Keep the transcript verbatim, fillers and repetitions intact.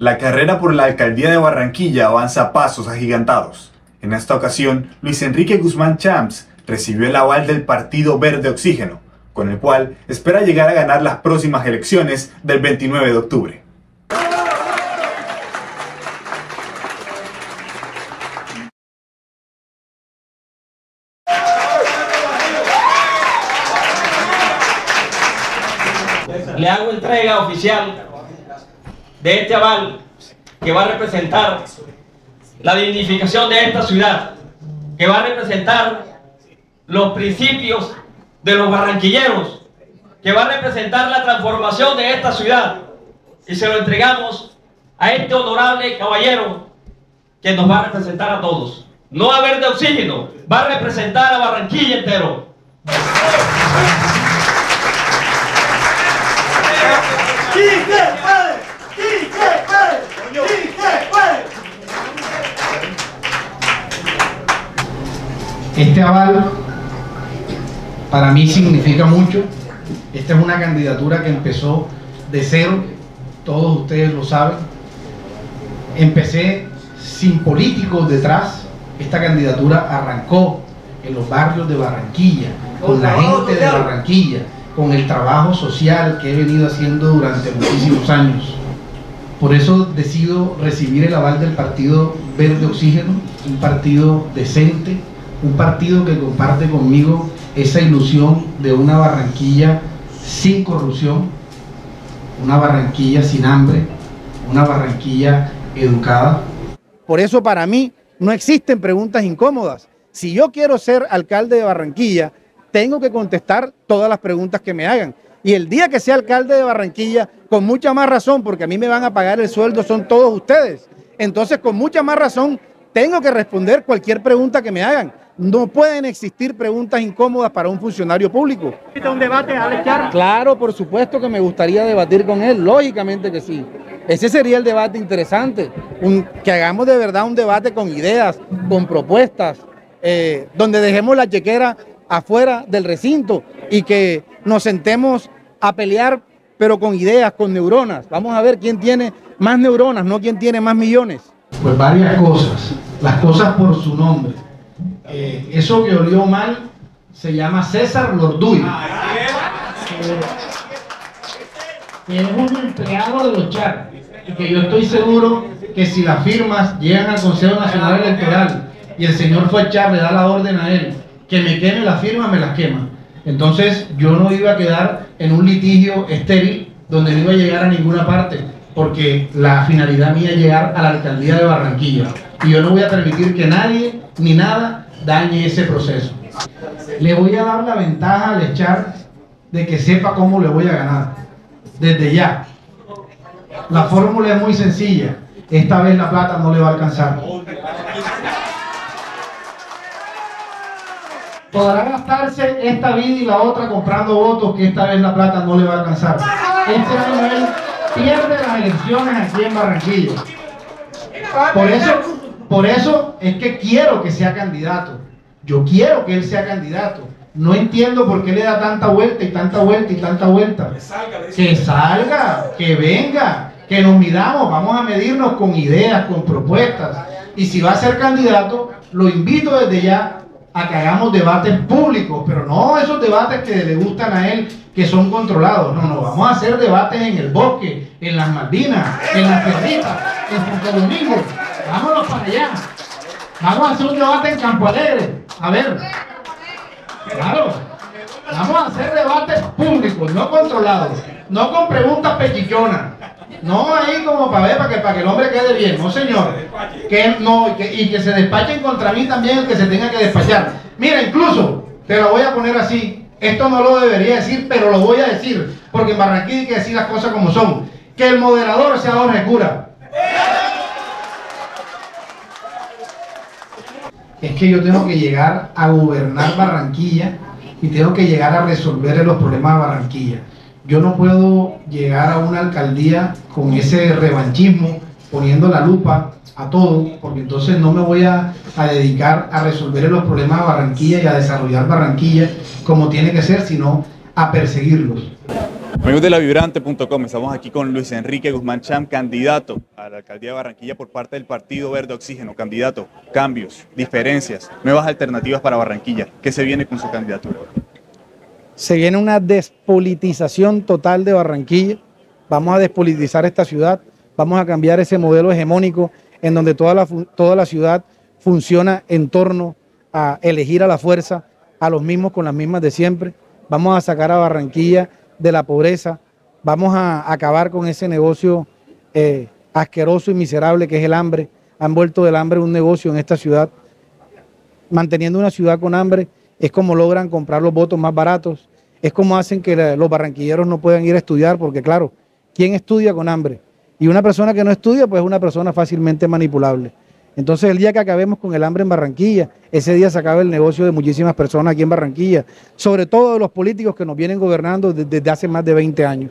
La carrera por la alcaldía de Barranquilla avanza a pasos agigantados. En esta ocasión, Luis Enrique Guzmán Chams recibió el aval del partido Verde Oxígeno, con el cual espera llegar a ganar las próximas elecciones del veintinueve de octubre. Le hago entrega oficial de este aval que va a representar la dignificación de esta ciudad, que va a representar los principios de los barranquilleros, que va a representar la transformación de esta ciudad, y se lo entregamos a este honorable caballero que nos va a representar a todos. No a Verde Oxígeno, va a representar a Barranquilla entero. Este aval para mí significa mucho. Esta es una candidatura que empezó de cero, todos ustedes lo saben. Empecé sin políticos detrás. Esta candidatura arrancó en los barrios de Barranquilla, con la gente de Barranquilla, con el trabajo social que he venido haciendo durante muchísimos años. Por eso decido recibir el aval del partido Verde Oxígeno, un partido decente, un partido que comparte conmigo esa ilusión de una Barranquilla sin corrupción, una Barranquilla sin hambre, una Barranquilla educada. Por eso para mí no existen preguntas incómodas. Si yo quiero ser alcalde de Barranquilla, tengo que contestar todas las preguntas que me hagan. Y el día que sea alcalde de Barranquilla, con mucha más razón, porque a mí me van a pagar el sueldo, son todos ustedes. Entonces, con mucha más razón, tengo que responder cualquier pregunta que me hagan. No pueden existir preguntas incómodas para un funcionario público. ¿Un debate, Alex Char? Claro, por supuesto que me gustaría debatir con él, lógicamente que sí. Ese sería el debate interesante, un, que hagamos de verdad un debate con ideas, con propuestas, eh, donde dejemos la chequera afuera del recinto y que nos sentemos a pelear, pero con ideas, con neuronas. Vamos a ver quién tiene más neuronas, no quién tiene más millones. Pues varias cosas, las cosas por su nombre. Eh, eso que olió mal se llama César Lorduy, que es un empleado de los Char, y que yo estoy seguro que si las firmas llegan al Consejo Nacional Electoral y el señor Fuechar le da la orden a él que me queme las firmas, me las quema. Entonces yo no iba a quedar en un litigio estéril donde no iba a llegar a ninguna parte, porque la finalidad mía es llegar a la alcaldía de Barranquilla, y yo no voy a permitir que nadie ni nada dañe ese proceso. Le voy a dar la ventaja al Char de que sepa cómo le voy a ganar desde ya. La fórmula es muy sencilla: esta vez la plata no le va a alcanzar. Podrá gastarse esta vida y la otra comprando votos, que esta vez la plata no le va a alcanzar. Este año él pierde las elecciones aquí en Barranquilla. Por eso, por eso es que quiero que sea candidato. Yo quiero que él sea candidato. No entiendo por qué le da tanta vuelta y tanta vuelta y tanta vuelta. Que salga, que venga, que nos midamos. Vamos a medirnos con ideas, con propuestas. Y si va a ser candidato, lo invito desde ya a que hagamos debates públicos, pero no esos debates que le gustan a él, que son controlados. No, no, vamos a hacer debates en el bosque, en las Malvinas, en las Perritas, en Santo Domingo. Vámonos para allá. Vamos a hacer un debate en Campo Alegre. A ver. Claro. Vamos a hacer debates públicos, no controlados. No con preguntas pellichonas. No ahí como para ver, para que, para que el hombre quede bien. No, señor. Que, no, que, y que se despachen contra mí también el que se tenga que despachar. Mira, incluso, te lo voy a poner así. Esto no lo debería decir, pero lo voy a decir, porque en Barranquilla hay que decir las cosas como son. Que el moderador sea Jorge Cura. Es que yo tengo que llegar a gobernar Barranquilla y tengo que llegar a resolver los problemas de Barranquilla. Yo no puedo llegar a una alcaldía con ese revanchismo, poniendo la lupa a todo, porque entonces no me voy a, a dedicar a resolver los problemas de Barranquilla y a desarrollar Barranquilla como tiene que ser, sino a perseguirlos. Amigos de la vibrante punto com, estamos aquí con Luis Enrique Guzmán Chams, candidato a la alcaldía de Barranquilla por parte del partido Verde Oxígeno. Candidato, cambios, diferencias, nuevas alternativas para Barranquilla. ¿Qué se viene con su candidatura? Se viene una despolitización total de Barranquilla. Vamos a despolitizar esta ciudad, vamos a cambiar ese modelo hegemónico en donde toda la, toda la ciudad funciona en torno a elegir a la fuerza a los mismos con las mismas de siempre. Vamos a sacar a Barranquilla de la pobreza, vamos a acabar con ese negocio eh, asqueroso y miserable que es el hambre. Han vuelto del hambre un negocio en esta ciudad. Manteniendo una ciudad con hambre es como logran comprar los votos más baratos, es como hacen que la, los barranquilleros no puedan ir a estudiar, porque claro, ¿quién estudia con hambre? Y una persona que no estudia, pues es una persona fácilmente manipulable. Entonces el día que acabemos con el hambre en Barranquilla, ese día se acaba el negocio de muchísimas personas aquí en Barranquilla, sobre todo de los políticos que nos vienen gobernando desde hace más de veinte años.